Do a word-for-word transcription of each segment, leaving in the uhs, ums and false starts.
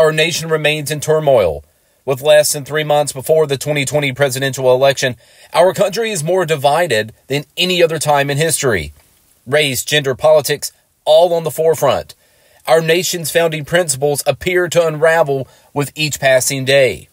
Our nation remains in turmoil. With less than three months before the twenty twenty presidential election, our country is more divided than any other time in history. Race, gender, politics, all on the forefront. Our nation's founding principles appear to unravel with each passing day.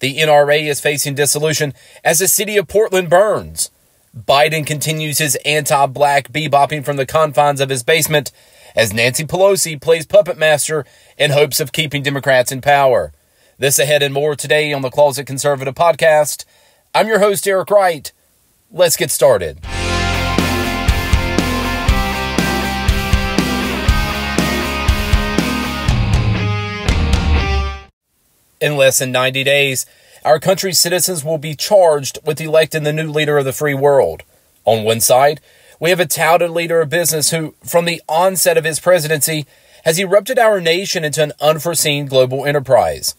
The N R A is facing dissolution as the city of Portland burns. Biden continues his anti-black bebopping from the confines of his basement as Nancy Pelosi plays puppet master in hopes of keeping Democrats in power. This ahead and more today on the Closet Conservative Podcast. I'm your host, Eric Wright. Let's get started. In less than ninety days, our country's citizens will be charged with electing the new leader of the free world. On one side, we have a touted leader of business who, from the onset of his presidency, has erupted our nation into an unforeseen global enterprise.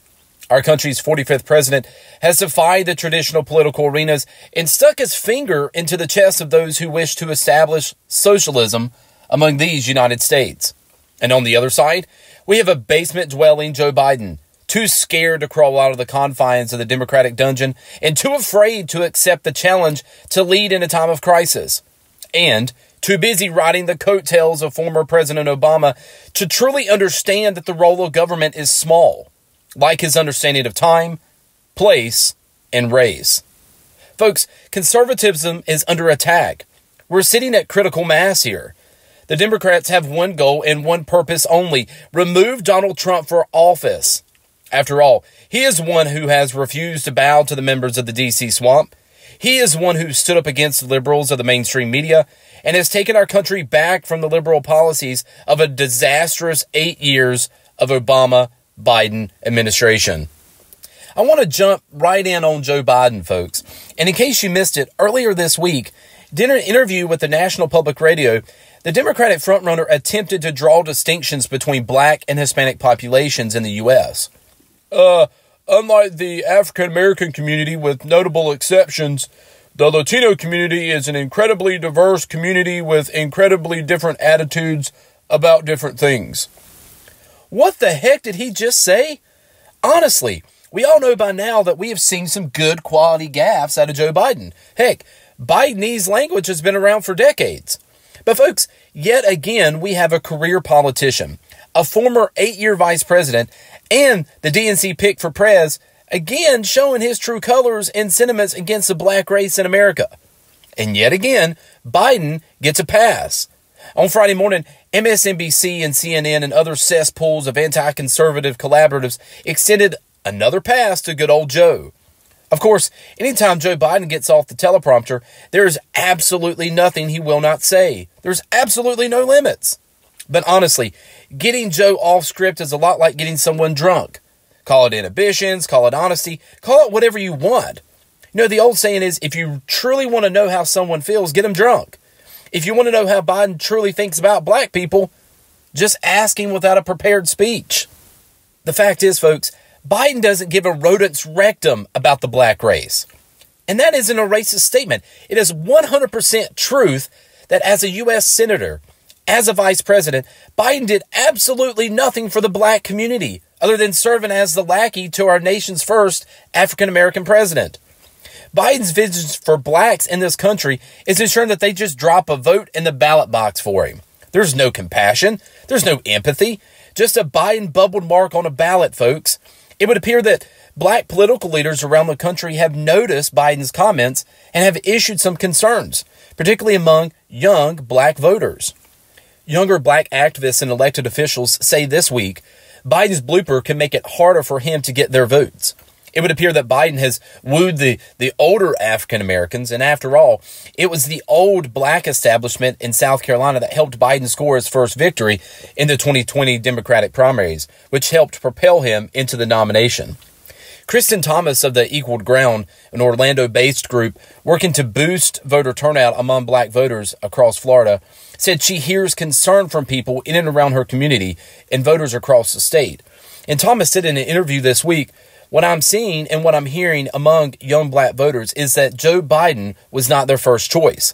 Our country's forty-fifth president has defied the traditional political arenas and stuck his finger into the chest of those who wish to establish socialism among these United States. And on the other side, we have a basement-dwelling Joe Biden, too scared to crawl out of the confines of the Democratic dungeon and too afraid to accept the challenge to lead in a time of crisis, and too busy riding the coattails of former President Obama to truly understand that the role of government is small, like his understanding of time, place, and race. Folks, conservatism is under attack. We're sitting at critical mass here. The Democrats have one goal and one purpose only: remove Donald Trump for office. After all, he is one who has refused to bow to the members of the D C swamp. He is one who stood up against liberals of the mainstream media and has taken our country back from the liberal policies of a disastrous eight years of Obama-Biden administration. I want to jump right in on Joe Biden, folks. And in case you missed it, earlier this week, in an interview with the National Public Radio, the Democratic frontrunner attempted to draw distinctions between black and Hispanic populations in the U S Uh, unlike the African-American community, with notable exceptions, the Latino community is an incredibly diverse community with incredibly different attitudes about different things. What the heck did he just say? Honestly, we all know by now that we have seen some good quality gaffes out of Joe Biden. Heck, Bidenese language has been around for decades. But folks, yet again, we have a career politician, a former eight-year vice president, and the D N C pick for prez, again showing his true colors and sentiments against the black race in America. And yet again, Biden gets a pass. On Friday morning, M S N B C and C N N and other cesspools of anti-conservative collaboratives extended another pass to good old Joe. Of course, anytime Joe Biden gets off the teleprompter, there is absolutely nothing he will not say. There's absolutely no limits. But honestly, getting Joe off script is a lot like getting someone drunk. Call it inhibitions, call it honesty, call it whatever you want. You know, the old saying is, if you truly want to know how someone feels, get them drunk. If you want to know how Biden truly thinks about black people, just ask him without a prepared speech. The fact is, folks, Biden doesn't give a rodent's rectum about the black race. And that isn't a racist statement. It is one hundred percent truth that as a U S senator, as a vice president, Biden did absolutely nothing for the black community other than serving as the lackey to our nation's first African-American president. Biden's vision for blacks in this country is ensuring that they just drop a vote in the ballot box for him. There's no compassion. There's no empathy. Just a Biden bubbled mark on a ballot, folks. It would appear that black political leaders around the country have noticed Biden's comments and have issued some concerns, particularly among young black voters. Younger black activists and elected officials say this week, Biden's blooper can make it harder for him to get their votes. It would appear that Biden has wooed the, the older African Americans, and after all, it was the old black establishment in South Carolina that helped Biden score his first victory in the twenty twenty Democratic primaries, which helped propel him into the nomination. Kristen Thomas of the Equal Ground, an Orlando-based group working to boost voter turnout among black voters across Florida, said she hears concern from people in and around her community and voters across the state. And Thomas said in an interview this week, what I'm seeing and what I'm hearing among young black voters is that Joe Biden was not their first choice.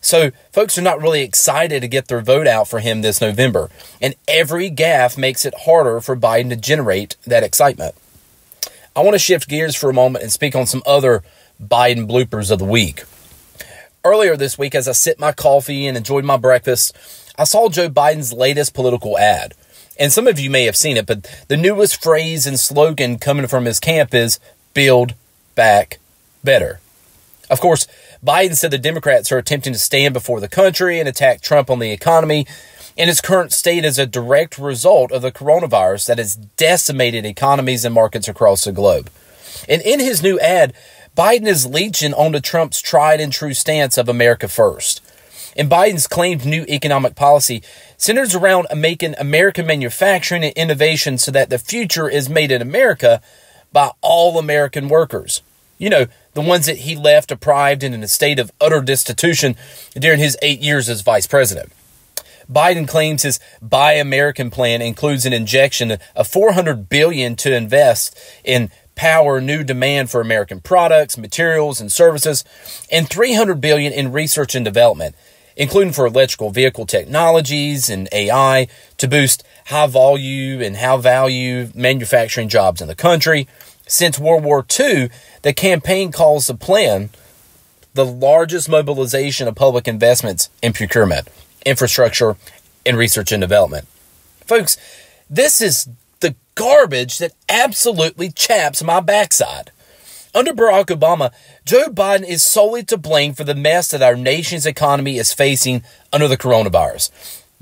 So folks are not really excited to get their vote out for him this November. And every gaffe makes it harder for Biden to generate that excitement. I want to shift gears for a moment and speak on some other Biden bloopers of the week. Earlier this week, as I sipped my coffee and enjoyed my breakfast, I saw Joe Biden's latest political ad. And some of you may have seen it, but the newest phrase and slogan coming from his camp is "Build Back Better." Of course, Biden said the Democrats are attempting to stand before the country and attack Trump on the economy, and its current state is a direct result of the coronavirus that has decimated economies and markets across the globe. And in his new ad, Biden is leeching onto Trump's tried and true stance of America first. And Biden's claimed new economic policy centers around making American manufacturing and innovation so that the future is made in America by all American workers. You know, the ones that he left deprived and in a state of utter destitution during his eight years as vice president. Biden claims his Buy American plan includes an injection of four hundred billion dollars to invest in power new demand for American products, materials, and services, and three hundred billion dollars in research and development, including for electrical vehicle technologies and A I to boost high volume and high value manufacturing jobs in the country. Since World War Two, the campaign calls the plan the largest mobilization of public investments in procurement, infrastructure, and research and development. Folks, this is the garbage that absolutely chaps my backside. Under Barack Obama, Joe Biden is solely to blame for the mess that our nation's economy is facing under the coronavirus.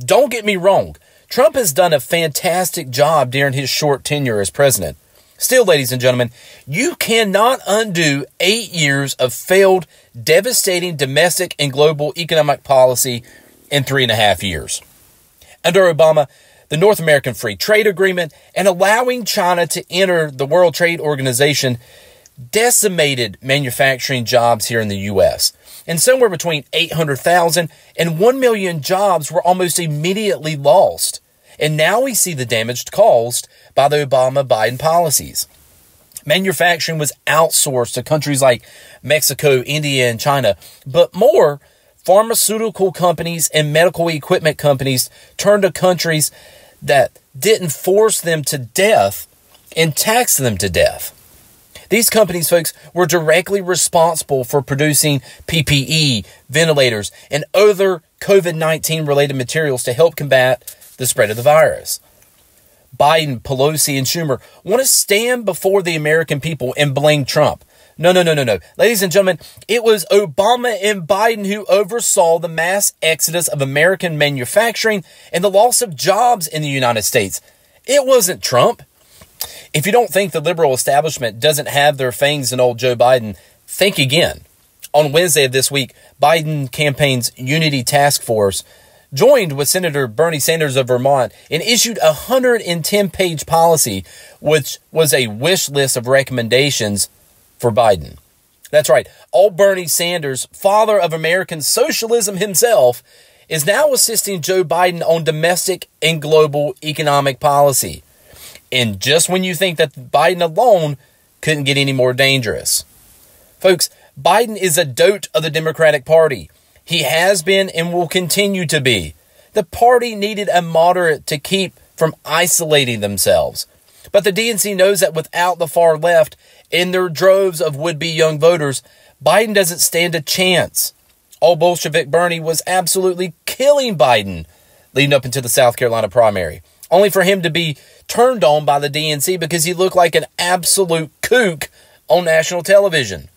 Don't get me wrong. Trump has done a fantastic job during his short tenure as president. Still, ladies and gentlemen, you cannot undo eight years of failed, devastating domestic and global economic policy in three and a half years. Under Obama, the North American Free Trade Agreement and allowing China to enter the World Trade Organization decimated manufacturing jobs here in the U S And somewhere between eight hundred thousand and one million jobs were almost immediately lost. And now we see the damage caused by the Obama-Biden policies. Manufacturing was outsourced to countries like Mexico, India, and China. But more, pharmaceutical companies and medical equipment companies turned to countries that didn't force them to death and tax them to death. These companies, folks, were directly responsible for producing P P E, ventilators, and other COVID nineteen related materials to help combat the spread of the virus. Biden, Pelosi, and Schumer want to stand before the American people and blame Trump. No, no, no, no, no. Ladies and gentlemen, it was Obama and Biden who oversaw the mass exodus of American manufacturing and the loss of jobs in the United States. It wasn't Trump. If you don't think the liberal establishment doesn't have their fangs in old Joe Biden, think again. On Wednesday of this week, Biden campaign's Unity Task Force joined with Senator Bernie Sanders of Vermont and issued a one hundred ten page policy, which was a wish list of recommendations for Biden. That's right. Old Bernie Sanders, father of American socialism himself, is now assisting Joe Biden on domestic and global economic policy. And just when you think that Biden alone couldn't get any more dangerous. Folks, Biden is a dote of the Democratic Party. He has been and will continue to be. The party needed a moderate to keep from isolating themselves. But the D N C knows that without the far left and their droves of would-be young voters, Biden doesn't stand a chance. Old Bolshevik Bernie was absolutely killing Biden leading up into the South Carolina primary, only for him to be turned on by the D N C because he looked like an absolute kook on national television.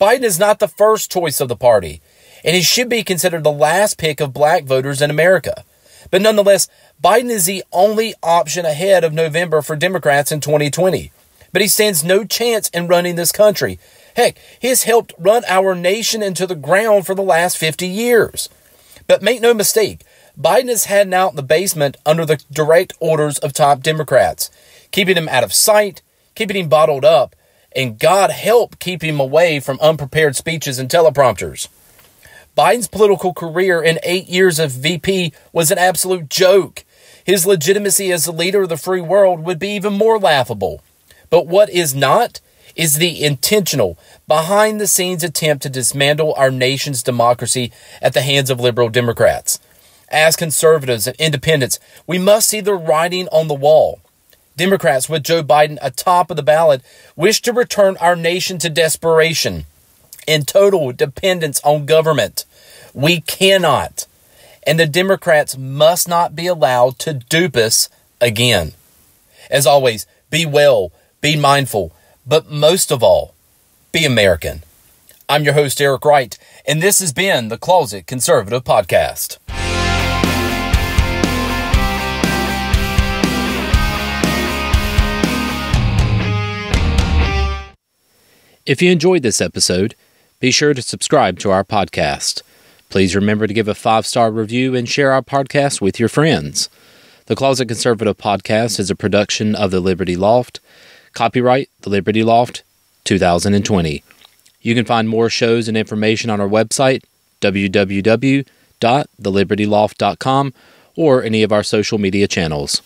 Biden is not the first choice of the party, and he should be considered the last pick of black voters in America. But nonetheless, Biden is the only option ahead of November for Democrats in twenty twenty. But he stands no chance in running this country. Heck, he has helped run our nation into the ground for the last fifty years. But make no mistake, Biden is heading out in the basement under the direct orders of top Democrats, keeping him out of sight, keeping him bottled up, and God help keep him away from unprepared speeches and teleprompters. Biden's political career in eight years of V P was an absolute joke. His legitimacy as the leader of the free world would be even more laughable. But what is not is the intentional, behind-the-scenes attempt to dismantle our nation's democracy at the hands of liberal Democrats. As conservatives and independents, we must see the writing on the wall. Democrats, with Joe Biden atop of the ballot, wish to return our nation to desperation and total dependence on government. We cannot, and the Democrats must not be allowed to dupe us again. As always, be well, be mindful, but most of all, be American. I'm your host, Eric Wright, and this has been the Closet Conservative Podcast. If you enjoyed this episode, be sure to subscribe to our podcast. Please remember to give a five-star review and share our podcast with your friends. The Closet Conservative Podcast is a production of the Liberty Loft. Copyright the Liberty Loft twenty twenty. You can find more shows and information on our website, w w w dot the liberty loft dot com, or any of our social media channels.